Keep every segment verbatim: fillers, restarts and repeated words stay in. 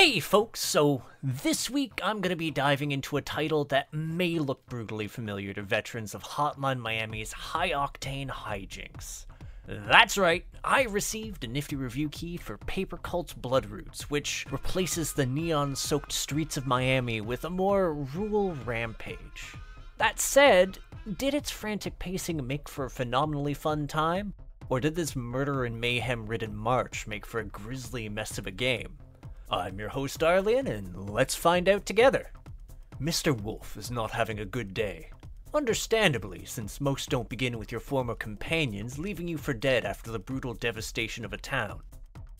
Hey folks, so this week I'm going to be diving into a title that may look brutally familiar to veterans of Hotline Miami's high-octane hijinks. That's right, I received a nifty review key for Paper Cult's Bloodroots, which replaces the neon-soaked streets of Miami with a more rural rampage. That said, did its frantic pacing make for a phenomenally fun time? Or did this murder and mayhem-ridden march make for a grisly mess of a game? I'm your host Arlyeon, and let's find out together. Mister Wolf is not having a good day. Understandably, since most don't begin with your former companions, leaving you for dead after the brutal devastation of a town.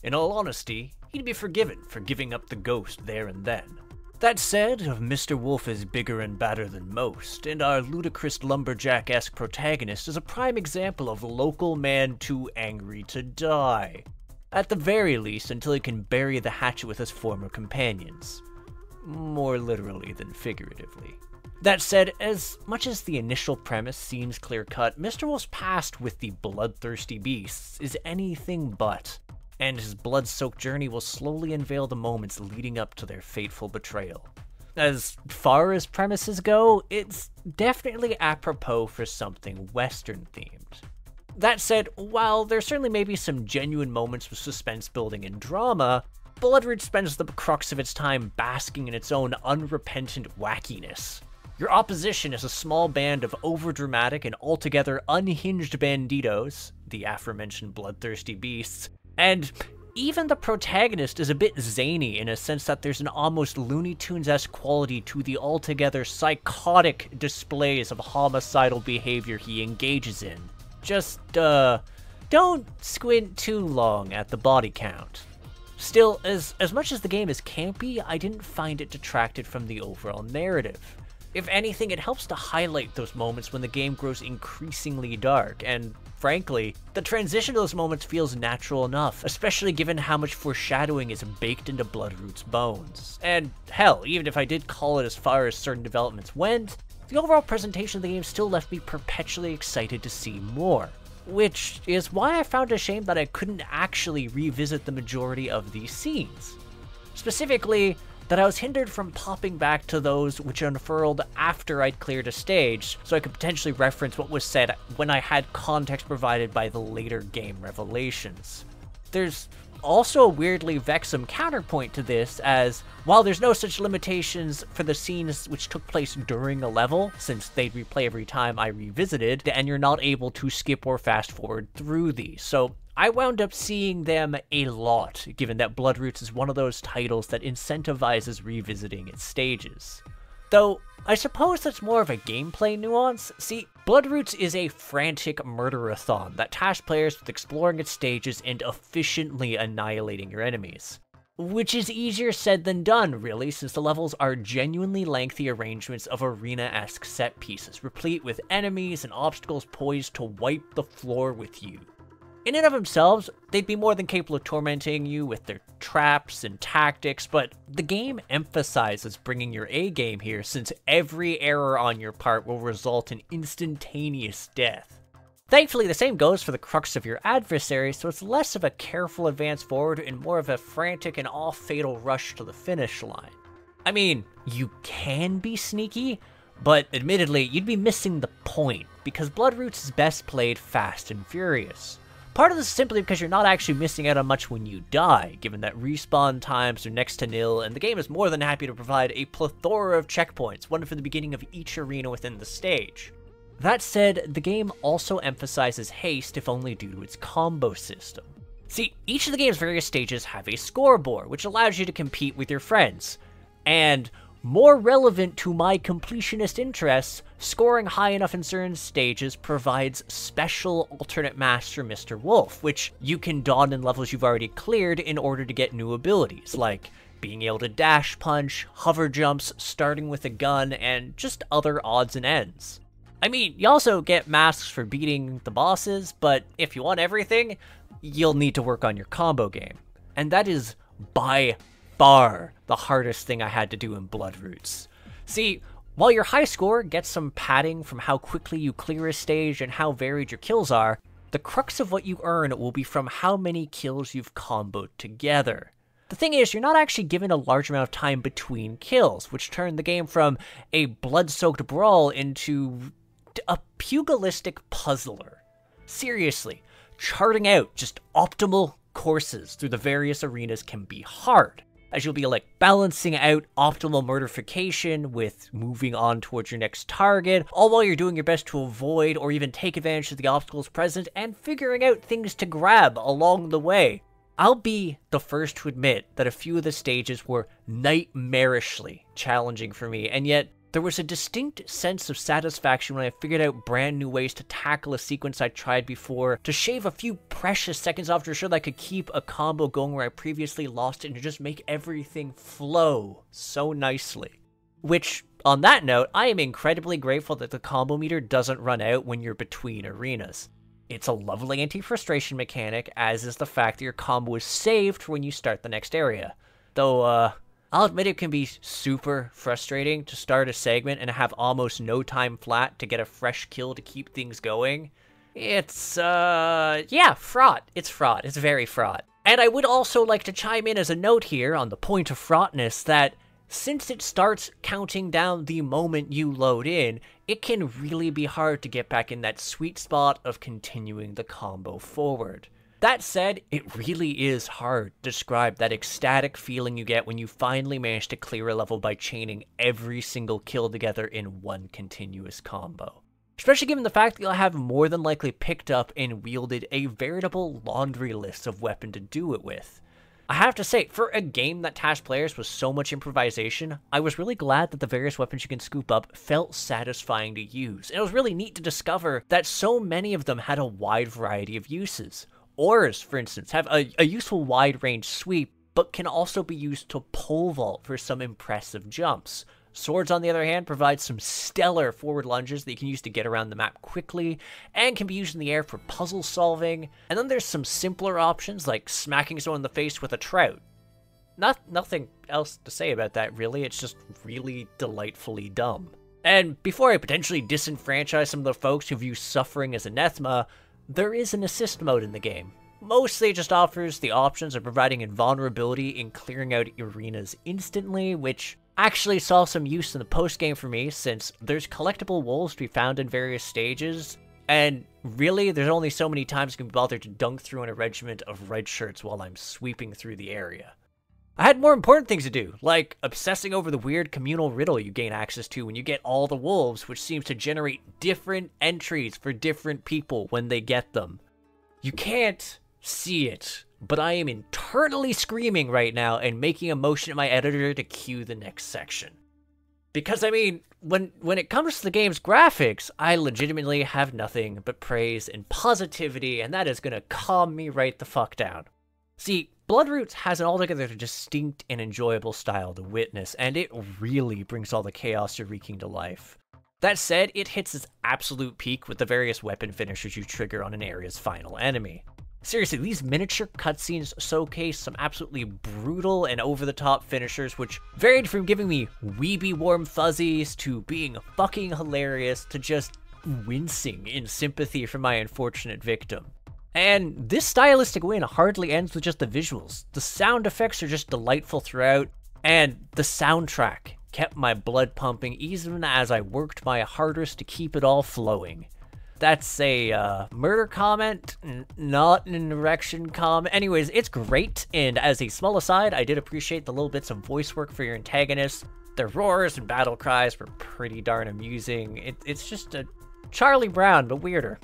In all honesty, he'd be forgiven for giving up the ghost there and then. That said, Mister Wolf is bigger and badder than most, and our ludicrous lumberjack-esque protagonist is a prime example of local man too angry to die. At the very least, until he can bury the hatchet with his former companions. More literally than figuratively. That said, as much as the initial premise seems clear-cut, Mister Wolf's past with the bloodthirsty beasts is anything but. And his blood-soaked journey will slowly unveil the moments leading up to their fateful betrayal. As far as premises go, it's definitely apropos for something Western-themed. That said, while there certainly may be some genuine moments with suspense building and drama, Bloodroots spends the crux of its time basking in its own unrepentant wackiness. Your opposition is a small band of overdramatic and altogether unhinged banditos, the aforementioned bloodthirsty beasts, and even the protagonist is a bit zany in a sense that there's an almost Looney Tunes-esque quality to the altogether psychotic displays of homicidal behavior he engages in. Just, uh, don't squint too long at the body count. Still, as, as much as the game is campy, I didn't find it detracted from the overall narrative. If anything, it helps to highlight those moments when the game grows increasingly dark, and frankly, the transition to those moments feels natural enough, especially given how much foreshadowing is baked into Bloodroots' bones. And hell, even if I did call it as far as certain developments went, the overall presentation of the game still left me perpetually excited to see more. Which is why I found it a shame that I couldn't actually revisit the majority of these scenes. Specifically, that I was hindered from popping back to those which unfurled after I'd cleared a stage, so I could potentially reference what was said when I had context provided by the later game revelations. There's also a weirdly vexing counterpoint to this, as while there's no such limitations for the scenes which took place during a level, since they'd replay every time I revisited, and you're not able to skip or fast forward through these, so I wound up seeing them a lot, given that Bloodroots is one of those titles that incentivizes revisiting its stages. Though, I suppose that's more of a gameplay nuance. See, Bloodroots is a frantic murderathon that tasks players with exploring its stages and efficiently annihilating your enemies. Which is easier said than done, really, since the levels are genuinely lengthy arrangements of arena-esque set pieces, replete with enemies and obstacles poised to wipe the floor with you. In and of themselves, they'd be more than capable of tormenting you with their traps and tactics, but the game emphasizes bringing your A-game here, since every error on your part will result in instantaneous death. Thankfully, the same goes for the crux of your adversary, so it's less of a careful advance forward and more of a frantic and all-fatal rush to the finish line. I mean, you can be sneaky, but admittedly, you'd be missing the point, because Bloodroots is best played fast and furious. Part of this is simply because you're not actually missing out on much when you die, given that respawn times are next to nil, and the game is more than happy to provide a plethora of checkpoints, one for the beginning of each arena within the stage. That said, the game also emphasizes haste, if only due to its combo system. See, each of the game's various stages have a scoreboard, which allows you to compete with your friends. And more relevant to my completionist interests, scoring high enough in certain stages provides special alternate masks for Mister Wolf, which you can don in levels you've already cleared in order to get new abilities, like being able to dash punch, hover jumps, starting with a gun, and just other odds and ends. I mean, you also get masks for beating the bosses, but if you want everything, you'll need to work on your combo game. And that is by far the hardest thing I had to do in Bloodroots. See, while your high score gets some padding from how quickly you clear a stage and how varied your kills are, the crux of what you earn will be from how many kills you've comboed together. The thing is, you're not actually given a large amount of time between kills, which turned the game from a blood-soaked brawl into a pugilistic puzzler. Seriously, charting out just optimal courses through the various arenas can be hard, as you'll be like balancing out optimal murderfication with moving on towards your next target, all while you're doing your best to avoid or even take advantage of the obstacles present and figuring out things to grab along the way. I'll be the first to admit that a few of the stages were nightmarishly challenging for me, and yet there was a distinct sense of satisfaction when I figured out brand new ways to tackle a sequence I tried before, to shave a few precious seconds off to ensure that I could keep a combo going where I previously lost it and to just make everything flow so nicely. Which, on that note, I am incredibly grateful that the combo meter doesn't run out when you're between arenas. It's a lovely anti-frustration mechanic, as is the fact that your combo is saved for when you start the next area. Though, uh... I'll admit it can be super frustrating to start a segment and have almost no time flat to get a fresh kill to keep things going. It's, uh, yeah, fraught. It's fraught. It's very fraught. And I would also like to chime in as a note here on the point of fraughtness that since it starts counting down the moment you load in, it can really be hard to get back in that sweet spot of continuing the combo forward. That said, it really is hard to describe that ecstatic feeling you get when you finally manage to clear a level by chaining every single kill together in one continuous combo. Especially given the fact that you'll have more than likely picked up and wielded a veritable laundry list of weapons to do it with. I have to say, for a game that tasked players with so much improvisation, I was really glad that the various weapons you can scoop up felt satisfying to use, and it was really neat to discover that so many of them had a wide variety of uses. Oars, for instance, have a, a useful wide-range sweep, but can also be used to pole vault for some impressive jumps. Swords, on the other hand, provide some stellar forward lunges that you can use to get around the map quickly, and can be used in the air for puzzle solving. And then there's some simpler options, like smacking someone in the face with a trout. Not, nothing else to say about that, really. It's just really delightfully dumb. And before I potentially disenfranchise some of the folks who view suffering as anathema, there is an assist mode in the game. Mostly it just offers the options of providing invulnerability in clearing out arenas instantly, which actually saw some use in the post-game for me, since there's collectible wolves to be found in various stages, and really there's only so many times I can be bothered to dunk through in a regiment of red shirts while I'm sweeping through the area. I had more important things to do, like obsessing over the weird communal riddle you gain access to when you get all the wolves, which seems to generate different entries for different people when they get them. You can't see it, but I am internally screaming right now and making a motion at my editor to cue the next section. Because, I mean, when, when it comes to the game's graphics, I legitimately have nothing but praise and positivity, and that is gonna calm me right the fuck down. See, Bloodroots has an altogether distinct and enjoyable style to witness, and it really brings all the chaos you're wreaking to life. That said, it hits its absolute peak with the various weapon finishers you trigger on an area's final enemy. Seriously, these miniature cutscenes showcase some absolutely brutal and over-the-top finishers, which varied from giving me weeby warm fuzzies to being fucking hilarious to just wincing in sympathy for my unfortunate victim. And this stylistic win hardly ends with just the visuals. The sound effects are just delightful throughout, and the soundtrack kept my blood pumping even as I worked my hardest to keep it all flowing. That's a uh, murder comment, n not an erection comment. Anyways, it's great, and as a small aside, I did appreciate the little bits of voice work for your antagonists. Their roars and battle cries were pretty darn amusing. It it's just a Charlie Brown, but weirder.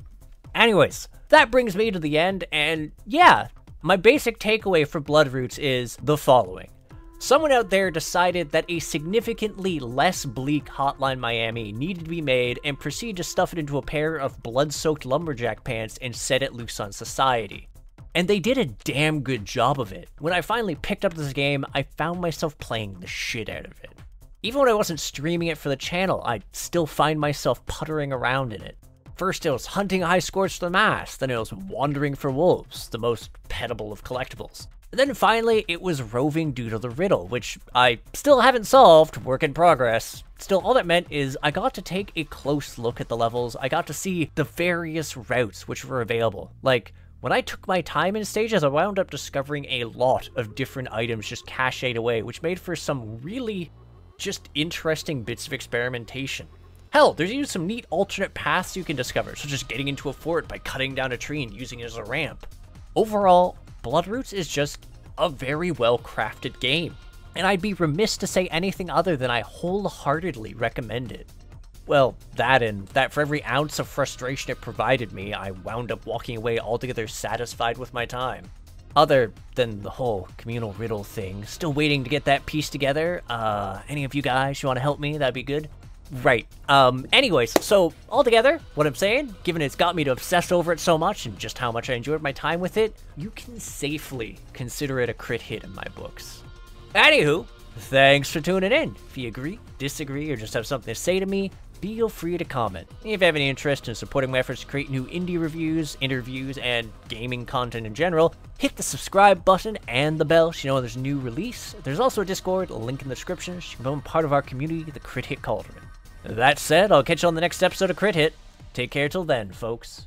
Anyways, that brings me to the end, and yeah, my basic takeaway for Bloodroots is the following. Someone out there decided that a significantly less bleak Hotline Miami needed to be made and proceeded to stuff it into a pair of blood-soaked lumberjack pants and set it loose on society. And they did a damn good job of it. When I finally picked up this game, I found myself playing the shit out of it. Even when I wasn't streaming it for the channel, I'd still find myself puttering around in it. First, it was hunting high scores for the mass, then it was wandering for wolves, the most pettable of collectibles. And then finally, it was roving due to the riddle, which I still haven't solved, work in progress. Still, all that meant is I got to take a close look at the levels, I got to see the various routes which were available, like When I took my time in stages, I wound up discovering a lot of different items just cached away, which made for some really just interesting bits of experimentation. Hell, there's even some neat alternate paths you can discover, such as getting into a fort by cutting down a tree and using it as a ramp. Overall, Bloodroots is just a very well-crafted game, and I'd be remiss to say anything other than I wholeheartedly recommend it. Well, that and that for every ounce of frustration it provided me, I wound up walking away altogether satisfied with my time. Other than the whole communal riddle thing, still waiting to get that piece together. Uh, any of you guys who want to help me, that'd be good. Right, um, anyways, so altogether, what I'm saying, given it's got me to obsess over it so much and just how much I enjoyed my time with it, you can safely consider it a crit hit in my books. Anywho, thanks for tuning in. If you agree, disagree, or just have something to say to me, feel free to comment. If you have any interest in supporting my efforts to create new indie reviews, interviews, and gaming content in general, hit the subscribe button and the bell so you know when there's a new release. There's also a Discord, a link in the description, so you can become part of our community, the Crit Hit Cauldron. That said, I'll catch you on the next episode of Crit Hit. Take care till then, folks.